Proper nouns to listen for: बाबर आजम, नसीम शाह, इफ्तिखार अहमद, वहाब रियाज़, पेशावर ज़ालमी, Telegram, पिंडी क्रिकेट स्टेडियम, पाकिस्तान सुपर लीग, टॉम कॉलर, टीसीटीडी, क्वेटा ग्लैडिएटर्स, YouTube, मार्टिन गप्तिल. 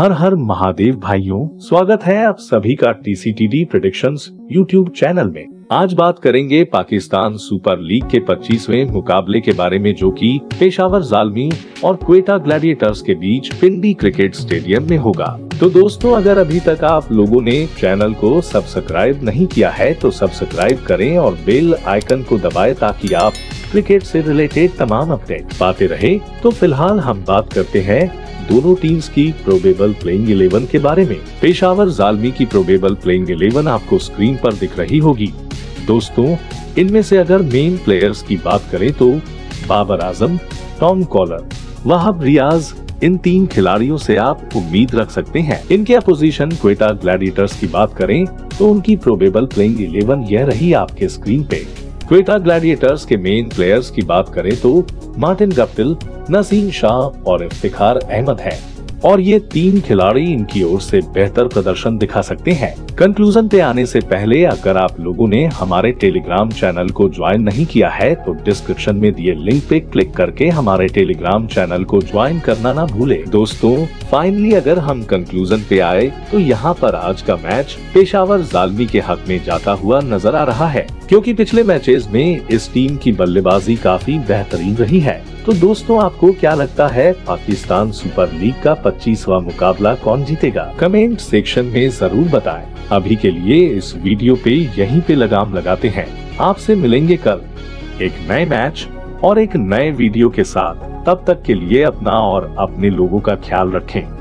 हर हर महादेव भाइयों, स्वागत है आप सभी का टीसीटीडी प्रेडिक्शंस यूट्यूब चैनल में। आज बात करेंगे पाकिस्तान सुपर लीग के 25वें मुकाबले के बारे में, जो कि पेशावर ज़ालमी और क्वेटा ग्लैडिएटर्स के बीच पिंडी क्रिकेट स्टेडियम में होगा। तो दोस्तों, अगर अभी तक आप लोगों ने चैनल को सब्सक्राइब नहीं किया है तो सब्सक्राइब करें और बेल आइकन को दबाएं ताकि आप क्रिकेट से रिलेटेड तमाम अपडेट पाते रहे। तो फिलहाल हम बात करते हैं दोनों टीम्स की प्रोबेबल प्लेइंग 11 के बारे में। पेशावर ज़ालमी की प्रोबेबल प्लेइंग 11 आपको स्क्रीन पर दिख रही होगी। दोस्तों, इनमें से अगर मेन प्लेयर्स की बात करें तो बाबर आजम, टॉम कॉलर, वहाब रियाज़, इन तीन खिलाड़ियों से आप उम्मीद रख सकते हैं। इनके अपोजिशन क्वेटा ग्लैडिएटर्स की बात करें तो उनकी प्रोबेबल प्लेइंग 11 यह रही आपके स्क्रीन पे। क्वेटा ग्लैडिएटर्स के मेन प्लेयर्स की बात करें तो मार्टिन गप्तिल, नसीम शाह और इफ्तिखार अहमद हैं, और ये तीन खिलाड़ी इनकी ओर से बेहतर प्रदर्शन दिखा सकते हैं। कंक्लूजन पे आने से पहले, अगर आप लोगों ने हमारे टेलीग्राम चैनल को ज्वाइन नहीं किया है तो डिस्क्रिप्शन में दिए लिंक पे क्लिक करके हमारे टेलीग्राम चैनल को ज्वाइन करना ना भूले। दोस्तों, फाइनली अगर हम कंक्लूजन पे आए तो यहाँ पर आज का मैच पेशावर ज़ालमी के हक में जाता हुआ नजर आ रहा है, क्योंकि पिछले मैचेस में इस टीम की बल्लेबाजी काफी बेहतरीन रही है। तो दोस्तों, आपको क्या लगता है पाकिस्तान सुपर लीग का 25वां मुकाबला कौन जीतेगा? कमेंट सेक्शन में जरूर बताएं। अभी के लिए इस वीडियो पे यहीं पे लगाम लगाते हैं। आपसे मिलेंगे कल एक नए मैच और एक नए वीडियो के साथ। तब तक के लिए अपना और अपने लोगों का ख्याल रखें।